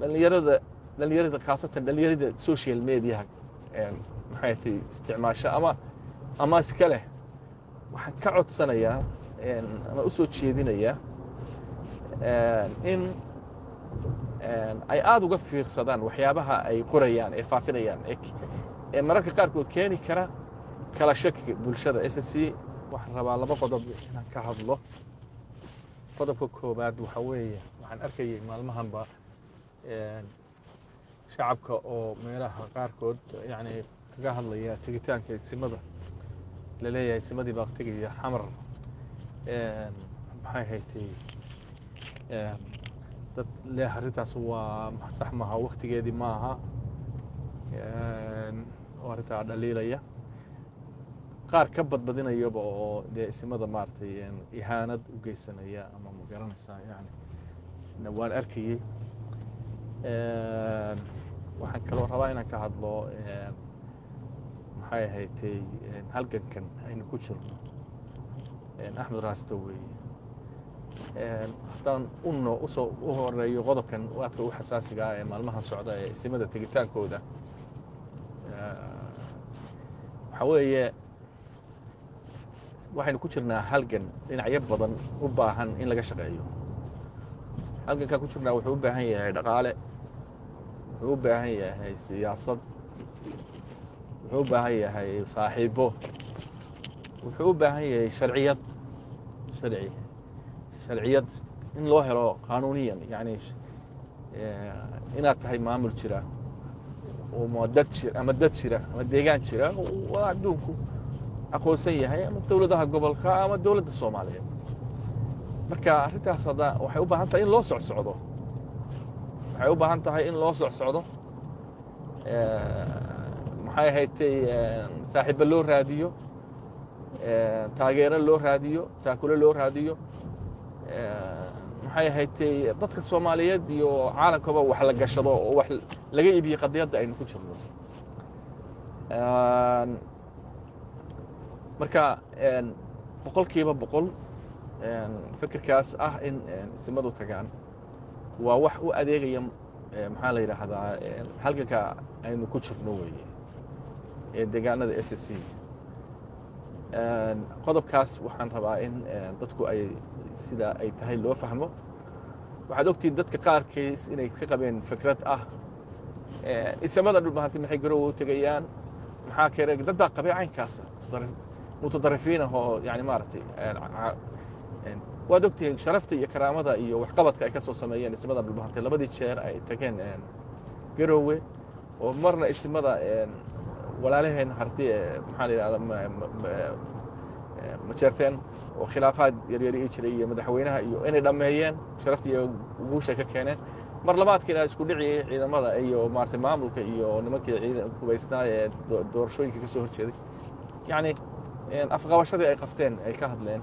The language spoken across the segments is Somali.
dhalinyarada khaasatan dhalinyarada social media maxay isticmaasha ama iska leh waxaan ka codsanayaa ama u soo jeedinayaa in ay aad uga fiirsadaan waxyaabaha ay qorayaan ee faafinayaan ee mararka qaarkood keeni kara kala shaki bulshada SSC waxaan rabaa laba qodob inaan ka hadlo qodobka koobaad waxa weeye waxaan arkayay maalmahanba shacabka oo meelaha qaarkood yani kaga hadlaya tigitaanka isimada la leeyahay isimadii baaqtiga xamar maxay haytay dad le haritaas waa sax maaha waqtigeedii maaha oo arrintaa dhaliilaya qaar ka badbadinaya oo isimada maartay ihaanad u geysanaya ama ma garanaysaa yani waan arkayay waxaan kaloo rabaa inaan ka hadlo maxay haytay halgankan aynu ku jirno Axmed Rastowe haddaan unno u horeeyo qodobkan aadka u xasaasiga ah ee maalmahan socda ee isimada tegitaankooda waxa weeye waxaynu ku jirnaa halgan dhinacyo badan u baahan in laga shaqeeyo halganka ku jirnaa wuxuu u baahan yahay dhaqaale wuxuu u baahan yahay siyaasad wuxuu u baahan yahay saaxiibo wuxuu u baahan yahay sharciyad in loo helo qaanuniyan yani inaad tahay maamul jira oo dad jira ama deegaan jira oo adduunku aqoonsan yahay ama dowladaha gobolka ama dowladda Soomaaliya marka arrintaas waxay u baahan tahay in loo socsocdo waxay u baahan tahay in loo socsocdo maxay haytay saaxiibo loo raadiyo taageero loo raadiyo taakule loo raadiyo maxay haytay dadka Soomaaliyeed iyo caalamkaba wax la gashado oo wax laga iibiyo qadiyada aynu ku jirno marka boqolkiiba boqol fikirkaas ah in isimadu tagaan waa wax u adeegaya maxaa la yiraahdaa halka aynu ku jirno weeye ee deegaanada SSC qodobkaas waxaan rabaa in dadku ay sida ay tahay loo fahmo waxaad ogtiin dadka qaarkiis inay ka qabeen fikrad ah isimada dhulbahanti maxay garow u tagayaan maxaa kale dad baa qabay caynkaas mutadarrifiin oo yani maartay waad ogtiin sharafta iyo karaamada iyo waxqabadka ay ka soo sameeyeen isimada dhulbahanti labadii jeer ay tageen garow oo marna isimada walaalaheen harti maxaa la yiraahdaa ma jeerteen oo khilaafaad yaryar ay jireen madaxweynaha iyo inay dhameeyeen sharaftii ugu sheeka keeneen mar labaadkiina isku dhiciyay ciidamada iyo maartay maamulka iyo nimankii ciidan kubaysnaa ee doorashooyinka ka soo horjeeday yani afqabashadii ay qabteen ay ka hadleen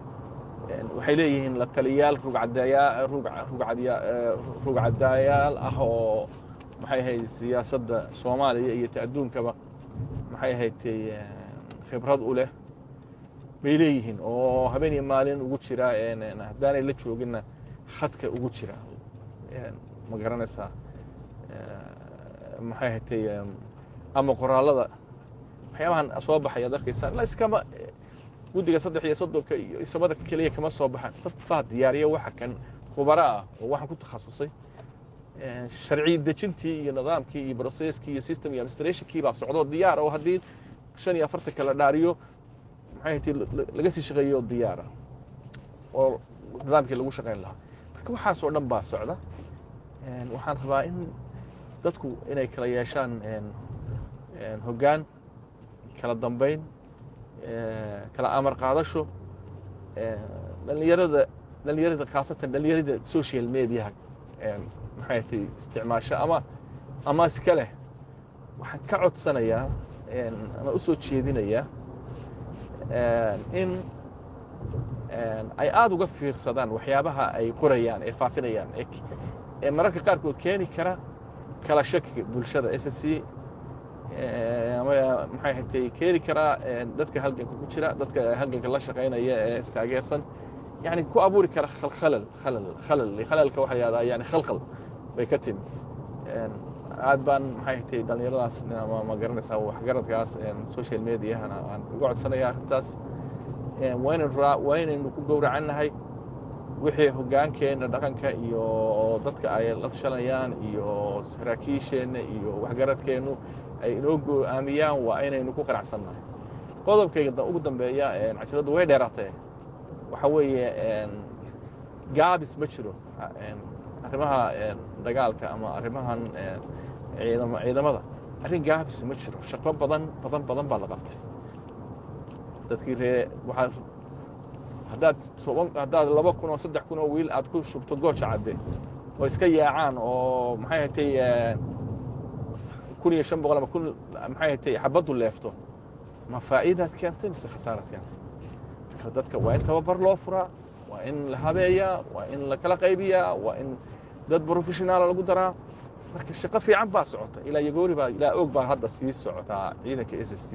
waxay leeyihiin la taliyaal rugcadayaal ah oo maxay hay siyaasadda Soomaaliya iyo taaduunkaba maxay haytay khibrad u leh bay leeyihiin oo habeen maalin ugu jira hadaan ay la joogina khadka ugu jira ma garanaysaa maxay haytay ama qoraalada waxyaabahan soo baxaya darkiisa la iskama gudiga 330 iyo ismada kaliya kama soo baxan dad baa diyaariya waxa kan khubaro ah oo waxaan ku takhasusay sharci dejintii iyo nidaamkii iyo processkii iyo system iyo administrationkii baa socdo diyaar oo hadii 45 kala dhaariyo maxay haytay laga sii shaqeeyo diyaara oo nidaamkii lagu shaqeyn lahaa marka waxa soo dhan baa socda waxaan rabaa in dadku inay kala yeeshaan hoggaan kala dambeyn kala amar qaadasho dhalinyarada khaasatan dhalinyarada social media maxay isticmaasho ama iska leh waxaan ka codsanayaa ama u soo jeedinayaa in ay aad uga fiirsadaan waxyaabaha ay qorayaan ay faafinayaan ee mararka qaar kood keeni kara kala shaki bulshada SSC ama maxay keeni kara dadka halganka ku jira dadka halganka la shaqeynaya ee istaageersan يعني كو أبوري كره خلل كواحد هذا يعني خلقل بيكتم عاد بان حيحتي دليل راس ما قرنا سووا حجرت كاس السوشيال ميديا أنا قعدت سنة يا أختاس وين الرا وين إنه كل دورة عنا هاي وحي هجان كين رقم كيو ضدك أي شليان يو سراكيشين يو حجرت كينو نوجو أميان وأين إنه كوكر عسلنا قدم كيدا قدم بيا عشرة دوير درته وحوي جابس مشرو أرمها دجالك أما أرمها عيدا ماذا أرين جابس مشرو شكلهم بدن بالغبت تذكير واحد هذا لبق كنا صدق كنا ويل أتكون شو بتجوش عدي ويسكي عن أو محيتي كل يشم بغلما كل محيتي حبضوا اللي يفتو ما فائدة كانت مس خسارة كانت dadka waa inta tababar loo furaa waa in la habeeyaa waa in la kala qaybiyaa waa in dad professional lagu daraa marka shaqo fiican baa socota ilaa yagoori baa ilaa og baa hadda sii socota ciidanka SSC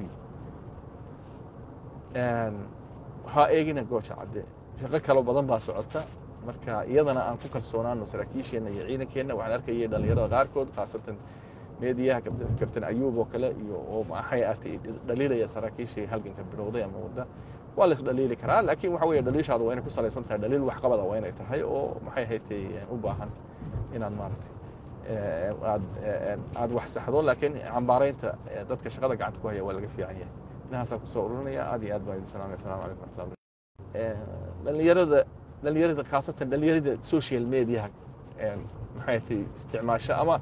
ha eegina goosha cadde shaqo kala badan baa socota marka iyadana aan ku kalsoonaano saraakiisheena iyo ciidankeena waxaan arkayay dhalinyarada qaarkood qaasatan meediyaha kabtan Ayuub oo kale iyo oo maxay dhaliilaya saraakiishii halganka bilowday ama wada ولا دليل كرا لكن وحوي دليش هذا وين كسر لسنته دليل وحقبضه وين يتحي أو محي هيتي أباهن إن المارتي عاد وحس هذول لكن عم بارين تا دتك شغلة قاعد كويه ولا قفي عينه لها سر صوروني عادي عاد باين السلام عليكم السلام للي يرد خاصة للي يرد السوشيال ميديا محيتي استعماله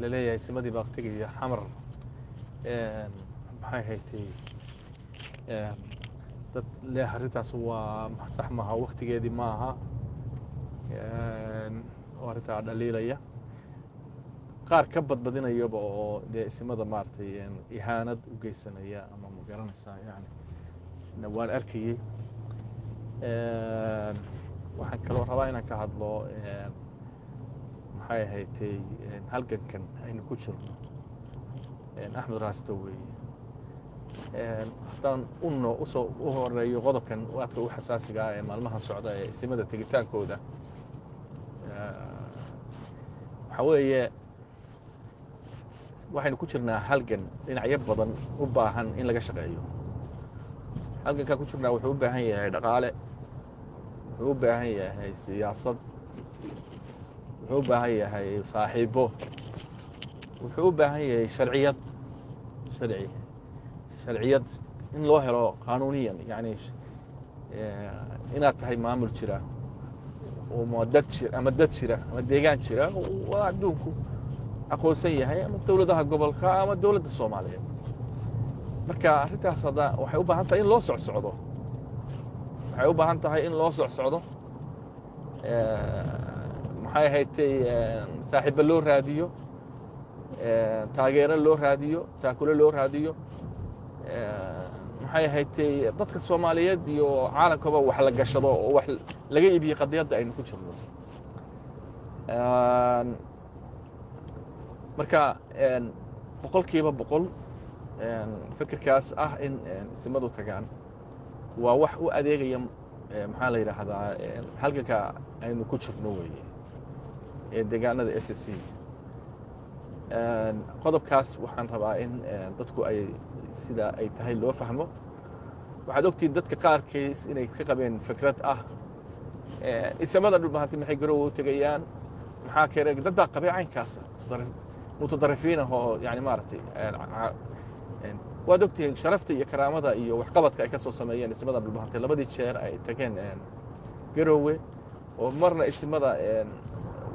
la leeyahay simadii baaqtiga xamar maxay haytay dad le harintaas waa sax maaha waqtigeedii maaha oo arrintaa dhaliilaya qaar ka badbadinayaba oo dee isimada maartay ihaanad u geysanaya ama ma garanaysaa yani waan arkayay waxaan kaloo rabaa inaan ka hadlo maxay haytay halgankan aynu ku jirno Axmed Raasto weeye haddaan u horeeyo qodobkan aadka u xasaasiga ah ee maalmahan socda ee isimada tegitaankooda waxa weeye waxaynu ku jirnaa halgan dhinacyo badan u baahan in laga shaqeeyo halgankaa ku jirnaa wuxuu u baahan yahay dhaqaale wuxuu u baahan yahay siyaasad wuxuu u baahan yahay saaxiibo wuxuu u baahan yahay sharciyad in loo helo qaanuniyan yani inaad tahay maamul jira oo dad jira ama deegaan jira oo adduunku aqoonsan yahay ama dowladaha gobolka ama dowladda Soomaaliyeed marka arrintaas waxay u baahan tahay in loo socsocdo waxay u baahan tahay in loo socsocdo maxay haytay saaxiibo loo raadiyo taageero loo raadiyo taakulo loo raadiyo maxay haytay dadka Soomaaliyeed iyo caalamkaba wax la gashado oo wax laga iibiyo qadiyada aynu ku jirno marka boqolkiiba boqol fikirkaas ah in isimadu tagaan waa wax u adeegaya maxaa la yiraahdaa halka aynu ku jirno weeye ee deegaanada SSC qodobkaas waxaan rabaa in dadku ay sida ay tahay loo fahmo waxaad ogtiin dadka qaarkiis inay ka qabeen fikrad ah isimada dhulbahanti maxay garow u tagayaan maxaa ka reeg dadda qabay caynkaas mutadarifiina oo yani maartay waadogtay sharafta iyo karaamada iyo wax qabadka ay ka soo sameeyeen ismada bilbaartay labadii jeer ay tageen garowe oo marna ismada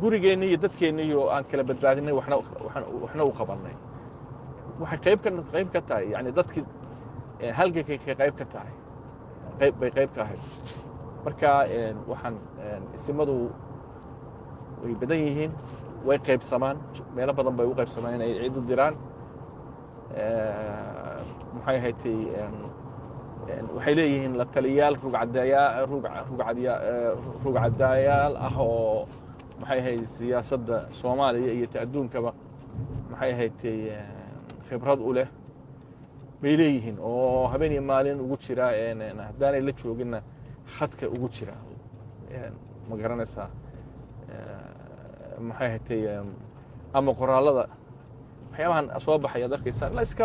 gurigeena iyo dadkeena iyo aan kala badbaadinay waxna u qabanay waxa qayb ka tahay yani dadkii halganka ka qayb ka tahay qayb ka ahayd marka waxaan ismadu way badan yihiin way qaybsamaan meelo badan bay u qaybsamaan inay ciid u diraan maxay haytay waxay leeyihiin la taliyaal rugcadayaal ah oo maxay hay siyaasadda Soomaaliya iyo adduunkaba maxay haytay khibrad u leh bay leeyihiin oo habeen maalin ugu jira haddaanay la joogina khadka ugu jira ma garanaysaa maxay haytay ama qoraalada waxyaabahan soo baxay dadkiisa la iska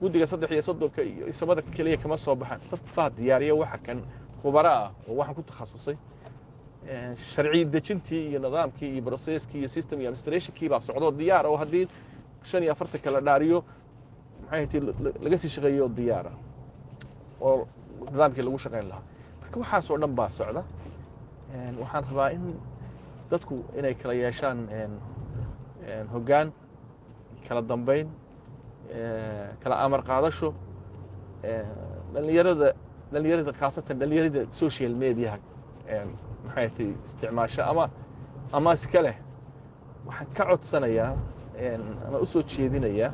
gudiga 330 iyo ismada kaliya kama soo baxan dad baa diyaariya waxa kan khubaro ah oo waxan ku takhasusay sharci dejintii iyo nidaamkii iyo processkii iyo system iyo administrationkii baa socdo diyaar oo hadii 45 kala dhaariyo maxay haytay laga sii shaqeeyo diyaara oo nidaamkii lagu shaqeyn lahaa marka waxa soo dhan baa socda waxaan rabaa in dadku inay kala yeeshaan hoggaan kala dambeyn kala amar qaadasho dhalinyarada khaasatan dhalinyarada social media maxay tahay isticmaasho ama iska leh waxaan ka codsanayaa ama u soo jeedinayaa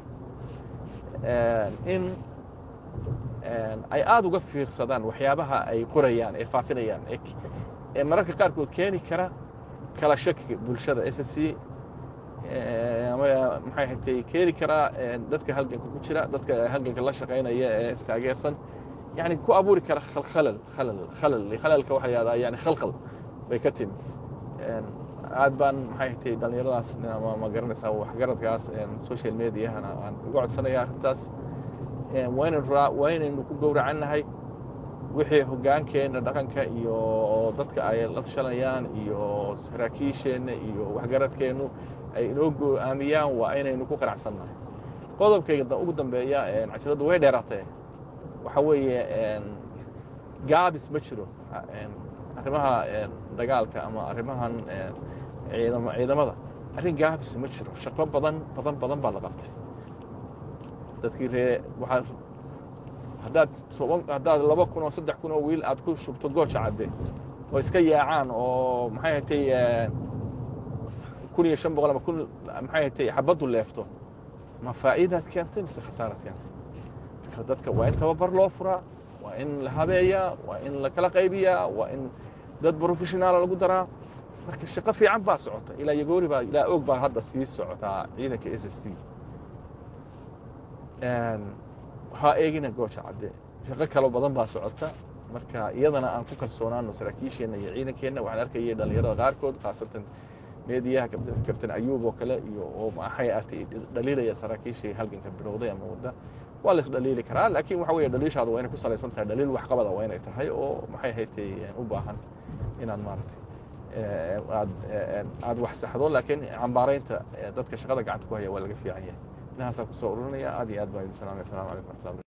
in ay aad uga fiirsadaan waxyaabaha ay qorayaan ay faafinayaan ee mararka qaarkood keeni kara kala shaki bulshada SSC ama maxay haytay keeri kara dadka halganka ku jira dadka halganka la shaqeynaya ee istaageersan yani ku abuuri kara khalal waxa yaada yani khalkhal way ka tim aad baan maxay haytay dhalinyaradaas ma garanaysaa wax garadkaas social media aan uga codsanaya arrintaas waynaynu ku gowracannahay wixii hogaankeenna dhaqanka iyo dadka ay la tashanayaan iyo saraakiisheenna iyo waxgaradkeennu ay inoo go'aamiyaan waa inaynu ku qanacsannahay qodobkayga ugu dambeeya casharadu way dheeraatay waxa weeye gaabis ma jiro arrimaha dagaalka ama arrimahan ciidamada arrin gaabis ma jiro shaqo badan baa la qabtay dadkii reer waxa haddaad 2,000 oo 3,000 wiil aad ku shubto gooja cadde oo iska yaacaan oo maxay haytay 1,500 ama kun maxay haytay xabadu leefto ma faa'iidaad keentay mise khasaarad keentay dadka waa in tababar loo furaa waa in la habeeyaa waa in la kala qaybiyaa waa in dad professional lagu daraa marka shaqo fiican baa socota ilaa yagoori baa ilaa og baa hadda sii socotaa ciidanka SSC waxaa eegina gooja cadde shaqo kale badan baa socota marka iyadana aan ku kalsoonaano saraakiisheenna iyo ciidankeenna waxaan arkayay dhalinyarada qaarkood khaasatan meediyaha kabtan ayuub oo kale iyo oo maxay aatay dhaliilaya saraakiishii halganka bilowday ama wada waa la is dhaliili karaa laakiin waxa weeye dhaliishaadu waa inay ku salaysan tahay dhaliil waxqabad ah waa inay tahay oo maxay haytay u baahan inaad maartay aad wax saxdo laakiin cambaaraynta dadka shaqada gacanta ku haya waa laga fiican yahay inahaas ku soo ururinaya aad iyo aad baa idin salaamay assalaamu calaykum